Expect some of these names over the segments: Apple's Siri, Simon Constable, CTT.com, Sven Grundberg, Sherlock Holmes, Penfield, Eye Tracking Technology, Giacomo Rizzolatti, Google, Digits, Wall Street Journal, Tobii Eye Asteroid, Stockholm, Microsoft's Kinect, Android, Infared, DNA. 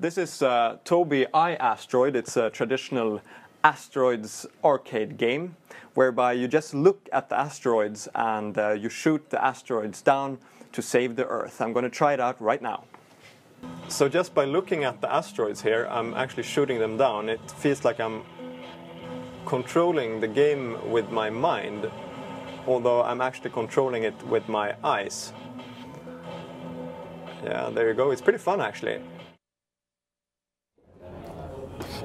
This is Tobii Eye Asteroid. It's a traditional asteroids arcade game whereby you just look at the asteroids and you shoot the asteroids down to save the Earth. I'm going to try it out right now. So just by looking at the asteroids here, I'm actually shooting them down. It feels like I'm controlling the game with my mind, although I'm actually controlling it with my eyes. Yeah, there you go. It's pretty fun, actually.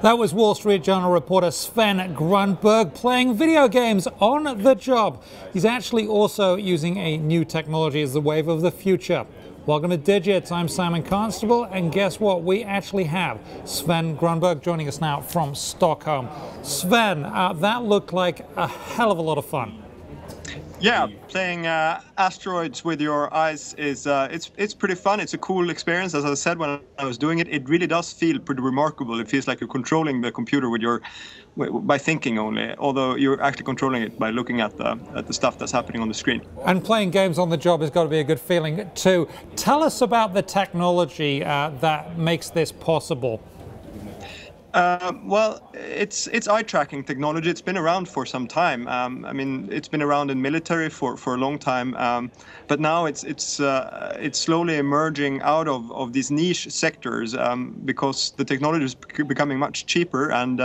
That was Wall Street Journal reporter Sven Grundberg playing video games on the job. He's actually also using a new technology as the wave of the future. Welcome to Digits. I'm Simon Constable, and guess what? We actually have Sven Grundberg joining us now from Stockholm. Sven, that looked like a hell of a lot of fun. Yeah, playing asteroids with your eyes is it's pretty fun. It's a cool experience. As I said when I was doing it, it really does feel pretty remarkable. It feels like you're controlling the computer with your by thinking only, although you're actually controlling it by looking at the stuff that's happening on the screen. And playing games on the job has got to be a good feeling too. Tell us about the technology that makes this possible. Well, it's eye tracking technology. It's been around for some time. I mean, it's been around in military for a long time, but now it's slowly emerging out of these niche sectors because the technology is becoming much cheaper, and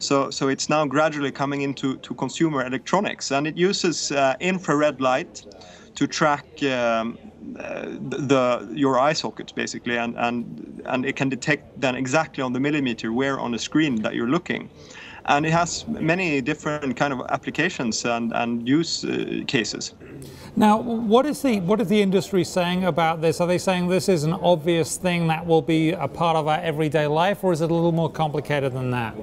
so it's now gradually coming into consumer electronics, and it uses infrared light to track your eye sockets basically, and it can detect then exactly on the millimeter where on the screen that you're looking, and it has many different kind of applications and use cases. Now, what is the industry saying about this? Are they saying this is an obvious thing that will be a part of our everyday life, or is it a little more complicated than that?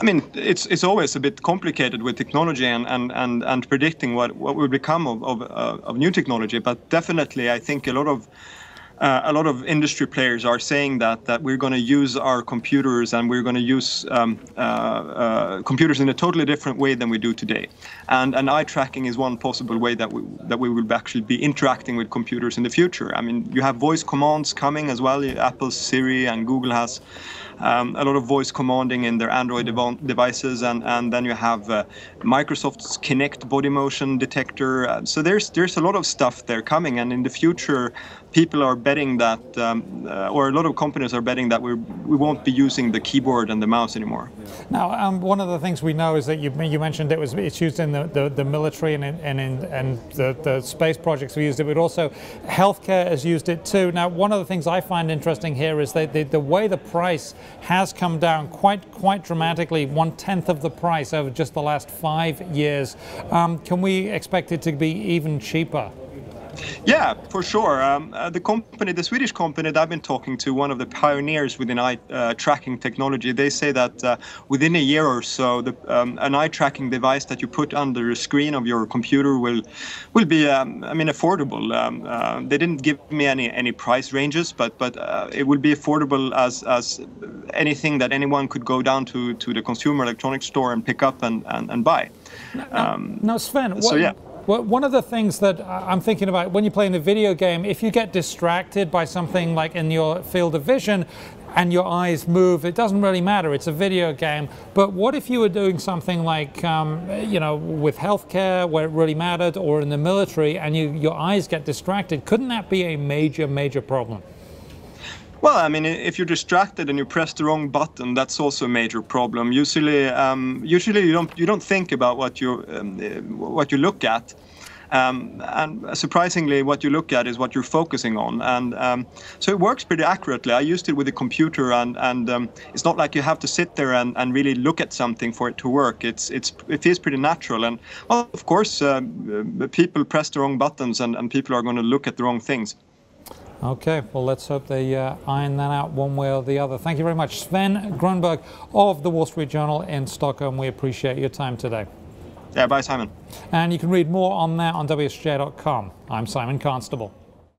I mean, it's always a bit complicated with technology and predicting what will become of new technology. But definitely, I think a lot of industry players are saying that we're going to use our computers, and we're going to use computers in a totally different way than we do today. And eye tracking is one possible way that we will actually be interacting with computers in the future. I mean, you have voice commands coming as well. Apple's Siri and Google has a lot of voice commanding in their Android devices, and then you have Microsoft's Kinect body motion detector. So there's a lot of stuff there coming, and in the future, people are betting that, or a lot of companies are betting that we won't be using the keyboard and the mouse anymore. Now, one of the things we know is that you mentioned it's used in the military and the space projects we used it, but also healthcare has used it too. Now, one of the things I find interesting here is that the way the price has come down quite dramatically, 1/10 of the price over just the last 5 years. Can we expect it to be even cheaper? Yeah, for sure. The Swedish company that I've been talking to, one of the pioneers within eye tracking technology, they say that within a year or so, an eye tracking device that you put under the screen of your computer will be, I mean, affordable. They didn't give me any price ranges, but it will be affordable as anything that anyone could go down to the consumer electronics store and pick up and buy. Now, Sven, what? So, yeah. Well, one of the things that I'm thinking about when you're playing a video game, if you get distracted by something like in your field of vision and your eyes move, it doesn't really matter. It's a video game. But what if you were doing something like, you know, with healthcare where it really mattered, or in the military, and your eyes get distracted? Couldn't that be a major problem? Well, I mean, if you're distracted and you press the wrong button, that's also a major problem. Usually you don't think about what you look at. And surprisingly, what you look at is what you're focusing on, and so it works pretty accurately. I used it with a computer, and it's not like you have to sit there and really look at something for it to work. It feels pretty natural, and well, of course, people press the wrong buttons, and people are going to look at the wrong things. Okay, well, let's hope they iron that out one way or the other. Thank you very much, Sven Grundberg of the Wall Street Journal in Stockholm. We appreciate your time today. Yeah, bye, Simon. And you can read more on that on WSJ.com. I'm Simon Constable.